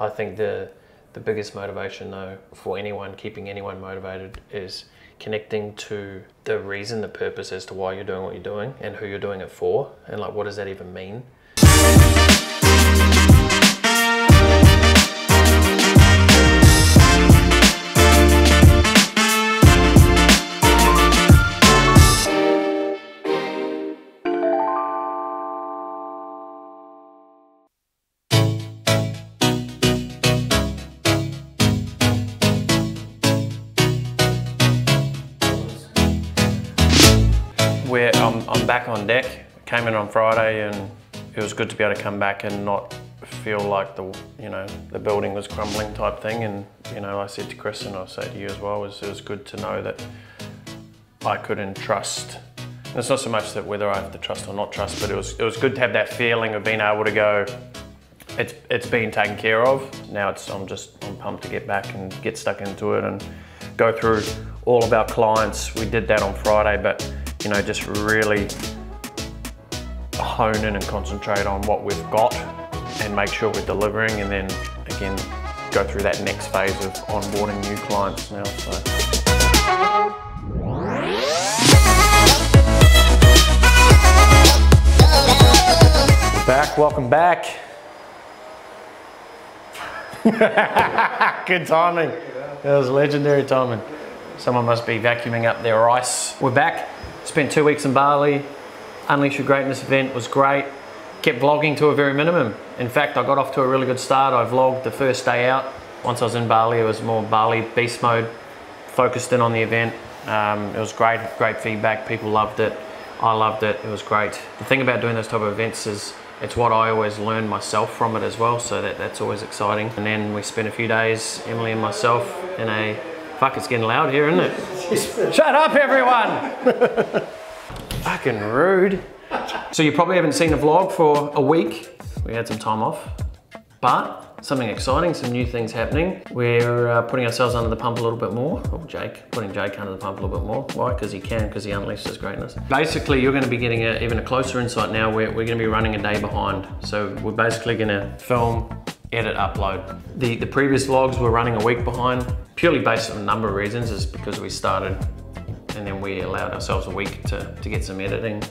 I think the biggest motivation though for anyone, keeping anyone motivated, is connecting to the reason, the purpose as to why you're doing what you're doing and who you're doing it for, and like what does that even mean? I'm back on deck. I came in on Friday and it was good to be able to come back and not feel like the building was crumbling type thing. And I said to Chris, and I say to you as well, it was good to know that I could entrust. And it's not so much that whether I have to trust or not trust, but it was good to have that feeling of being able to go, it's been taken care of. Now I'm pumped to get back and get stuck into it and go through all of our clients. We did that on Friday, but just really hone in and concentrate on what we've got and make sure we're delivering, and then again go through that next phase of onboarding new clients now. We're back, welcome back. Good timing. That was legendary timing. Someone must be vacuuming up their ice. We're back. Spent 2 weeks in Bali. Unleash Your Greatness event was great. Kept vlogging to a very minimum. In fact, I got off to a really good start. I vlogged the first day out. Once I was in Bali, it was more Bali beast mode, focused in on the event. It was great, great feedback. People loved it. I loved it. It was great. The thing about doing those type of events is it's what I always learn myself from it as well, so that's always exciting. And then we spent a few days, Emily and myself, in a... Fuck, it's getting loud here, isn't it? Shut up, everyone! Fucking rude. So you probably haven't seen a vlog for a week. We had some time off, but something exciting, some new things happening. We're putting ourselves under the pump a little bit more. Or Jake, putting Jake under the pump a little bit more. Why? Because he can, because he unleashed his greatness. Basically, you're gonna be getting even a closer insight now. We're gonna be running a day behind. So we're basically gonna film, edit, upload. The previous vlogs were running a week behind, purely based on a number of reasons. It's because we started and then we allowed ourselves a week to get some editing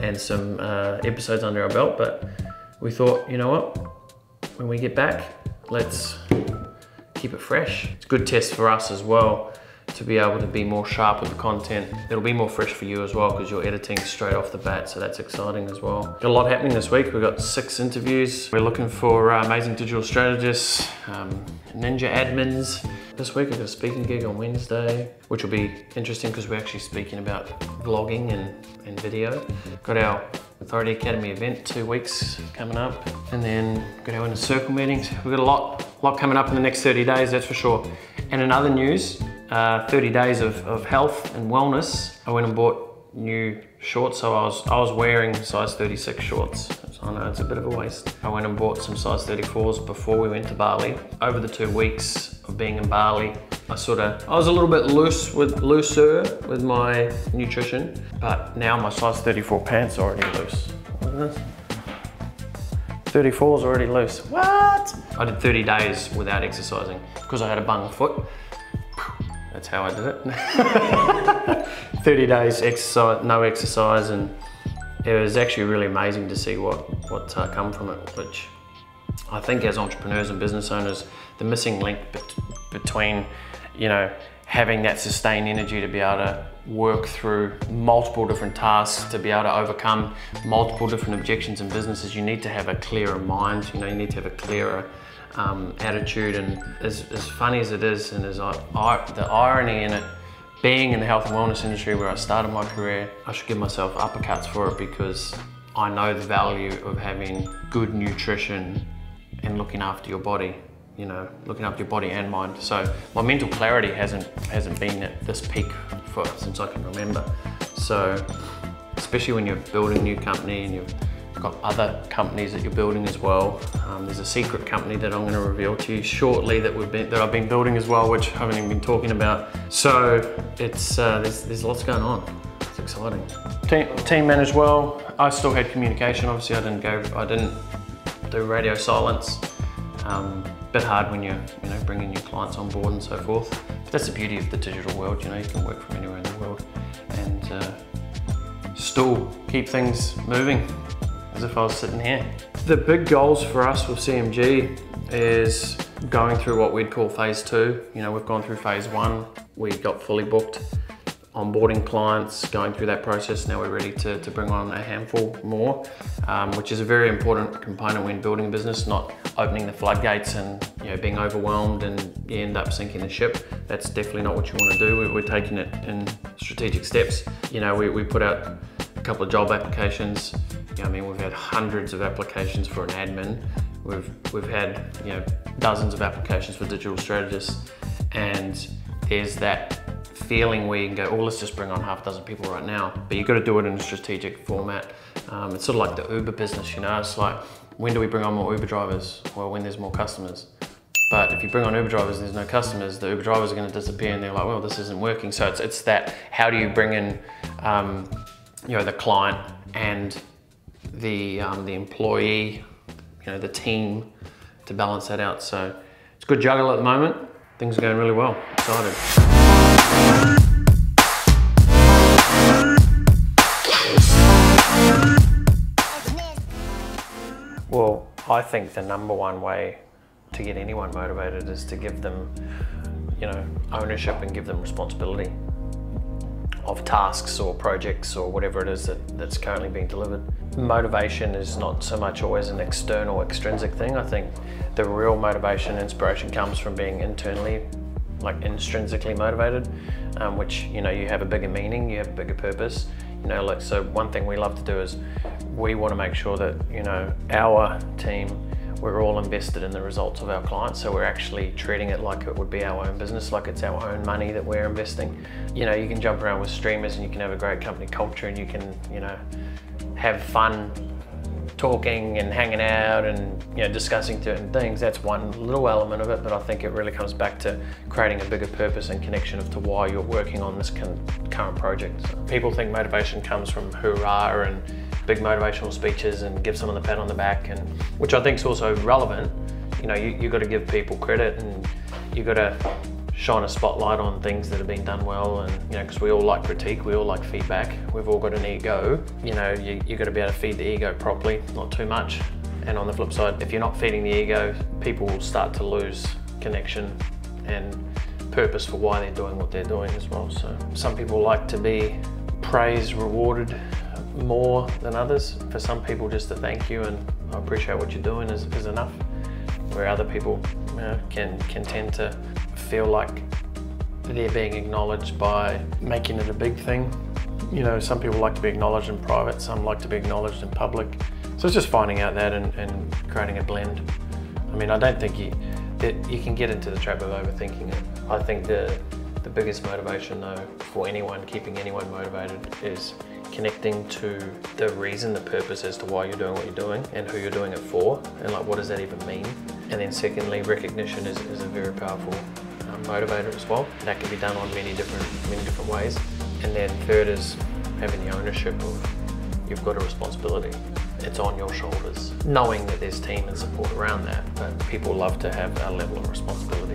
and some episodes under our belt. But we thought, you know what? When we get back, let's keep it fresh. It's a good test for us as well to be able to be more sharp with the content. It'll be more fresh for you as well because you're editing straight off the bat, so that's exciting as well. Got a lot happening this week. We've got 6 interviews. We're looking for amazing digital strategists, ninja admins. This week I've got a speaking gig on Wednesday, which will be interesting because we're actually speaking about vlogging and video. Got our Authority Academy event 2 weeks coming up, and then got our Inner Circle meetings. We've got a lot coming up in the next 30 days, that's for sure. And in other news, 30 days of health and wellness. I went and bought new shorts, so I was wearing size 36 shorts. So I know it's a bit of a waste. I went and bought some size 34s before we went to Bali. Over the 2 weeks of being in Bali, I was a little bit looser with my nutrition, but now my size 34 pants are already loose. What is this? 34 is already loose. What? I did 30 days without exercising because I had a bung foot. That's how I did it. 30 days exercise, no exercise, and it was actually really amazing to see what come from it, which I think as entrepreneurs and business owners, the missing link between having that sustained energy to be able to work through multiple different tasks, to be able to overcome multiple different objections in businesses, you need to have a clearer mind, you need to have a clearer attitude. And as funny as it is, and as the irony in it, being in the health and wellness industry where I started my career, I should give myself uppercuts for it because I know the value of having good nutrition and looking after your body, looking after your body and mind. So my mental clarity hasn't been at this peak since I can remember. So especially when you're building a new company and you've got other companies that you're building as well. There's a secret company that I'm going to reveal to you shortly that I've been building as well, which I haven't even been talking about. So it's there's lots going on. It's exciting. Team managed well. I still had communication. Obviously, I didn't do radio silence. bit hard when you're bringing your clients on board and so forth. But that's the beauty of the digital world. You can work from anywhere in the world and still keep things moving as if I was sitting here. The big goals for us with CMG is going through what we'd call phase 2. We've gone through phase 1. We got fully booked, onboarding clients, going through that process. Now we're ready to bring on a handful more, which is a very important component when building a business, not opening the floodgates and being overwhelmed and you end up sinking the ship. That's definitely not what you want to do. We're taking it in strategic steps. We put out a couple of job applications. We've had hundreds of applications for an admin. We've had dozens of applications for digital strategists, and there's that feeling where you can go, oh, let's just bring on half a dozen people right now. But you've got to do it in a strategic format. It's sort of like the Uber business, It's like, when do we bring on more Uber drivers? Well, when there's more customers. But if you bring on Uber drivers and there's no customers, the Uber drivers are going to disappear and they're like, well, this isn't working. So it's that, how do you bring in the client and the employee, the team, to balance that out. So it's a good juggle at the moment. Things are going really well. Excited. Well, I think the #1 way to get anyone motivated is to give them, ownership and give them responsibility of tasks or projects or whatever it is that's currently being delivered. Motivation is not so much always an external, extrinsic thing. I think the real motivation, inspiration comes from being internally, intrinsically motivated, which, you have a bigger meaning, you have a bigger purpose. So one thing we love to do is we want to make sure that, our team, we're all invested in the results of our clients. So we're actually treating it like it would be our own business, like it's our own money that we're investing. You can jump around with streamers and you can have a great company culture and you can, have fun talking and hanging out and, discussing certain things. That's one little element of it, but I think it really comes back to creating a bigger purpose and connection to why you're working on this current project. So people think motivation comes from hoorah and big motivational speeches and give someone the pat on the back, and which I think is also relevant. You've got to give people credit and you've got to shine a spotlight on things that have been done well, and because we all like critique, we all like feedback, we've all got an ego. You've got to be able to feed the ego properly, not too much. And on the flip side, if you're not feeding the ego, people will start to lose connection and purpose for why they're doing what they're doing as well. So some people like to be praised, rewarded more than others. For some people, just a thank you and I appreciate what you're doing is enough, where other people can tend to feel like they're being acknowledged by making it a big thing. Some people like to be acknowledged in private, some like to be acknowledged in public. So it's just finding out that and creating a blend. I don't think you can get into the trap of overthinking it. I think the biggest motivation though for anyone, keeping anyone motivated, is connecting to the reason, the purpose as to why you're doing what you're doing and who you're doing it for, and what does that even mean. And then secondly, recognition is a very powerful motivator as well. That can be done on many different ways. And then third is having the ownership of, you've got a responsibility. It's on your shoulders. Knowing that there's team and support around that, but people love to have a level of responsibility.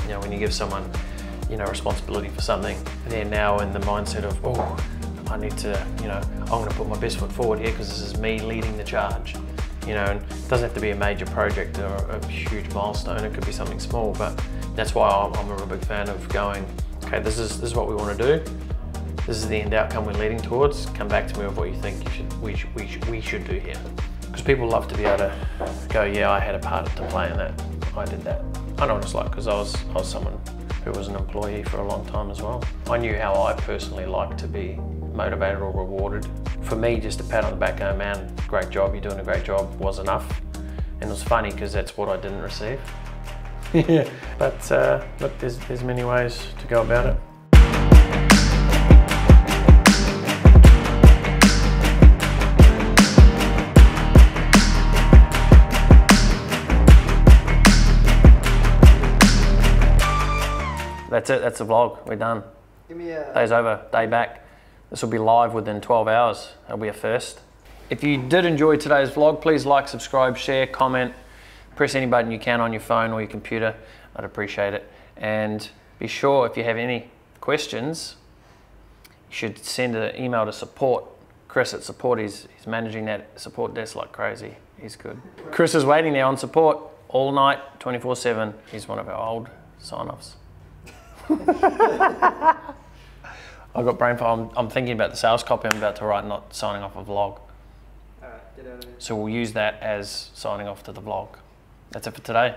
When you give someone, responsibility for something, they're now in the mindset of, oh, I need to, I'm going to put my best foot forward here because this is me leading the charge. And it doesn't have to be a major project or a huge milestone. It could be something small, but that's why I'm a real big fan of going, okay, this is what we want to do. This is the end outcome we're leading towards. Come back to me with what you think we should do here. Because people love to be able to go, yeah, I had a part to play in that. I did that. I know what it's like because I was someone who was an employee for a long time as well. I knew how I personally liked to be motivated or rewarded. For me, just a pat on the back, oh man, great job, you're doing a great job, was enough. And it was funny because that's what I didn't receive. Yeah. But look, there's many ways to go about it. That's it, that's the vlog, we're done. Give me a... Day's over, day back. This will be live within 12 hours. That'll be a first. If you did enjoy today's vlog, please like, subscribe, share, comment. press any button you can on your phone or your computer. I'd appreciate it. And be sure, if you have any questions, you should send an email to support. Chris at support, he's managing that support desk like crazy. He's good. Chris is waiting there on support all night, 24/7. He's one of our old sign-offs. I've got brain fog. I'm thinking about the sales copy I'm about to write, not signing off a vlog. All right, get out of here. So we'll use that as signing off to the vlog. That's it for today.